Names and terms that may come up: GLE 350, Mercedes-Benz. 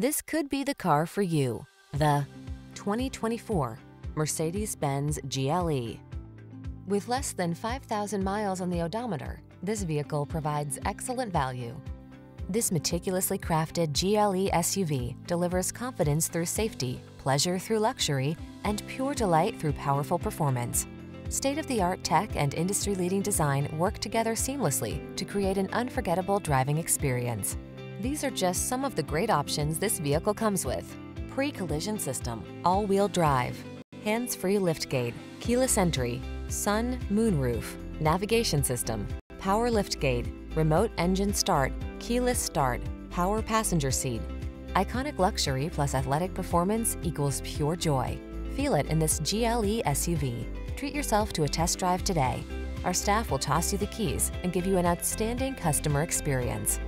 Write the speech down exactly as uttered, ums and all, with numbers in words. This could be the car for you. The twenty twenty-four Mercedes-Benz G L E. With less than five thousand miles on the odometer, this vehicle provides excellent value. This meticulously crafted G L E S U V delivers confidence through safety, pleasure through luxury, and pure delight through powerful performance. State-of-the-art tech and industry-leading design work together seamlessly to create an unforgettable driving experience. These are just some of the great options this vehicle comes with: pre-collision system, all-wheel drive, hands-free liftgate, keyless entry, sun, moonroof, navigation system, power liftgate, remote engine start, keyless start, power passenger seat. Iconic luxury plus athletic performance equals pure joy. Feel it in this G L E S U V. Treat yourself to a test drive today. Our staff will toss you the keys and give you an outstanding customer experience.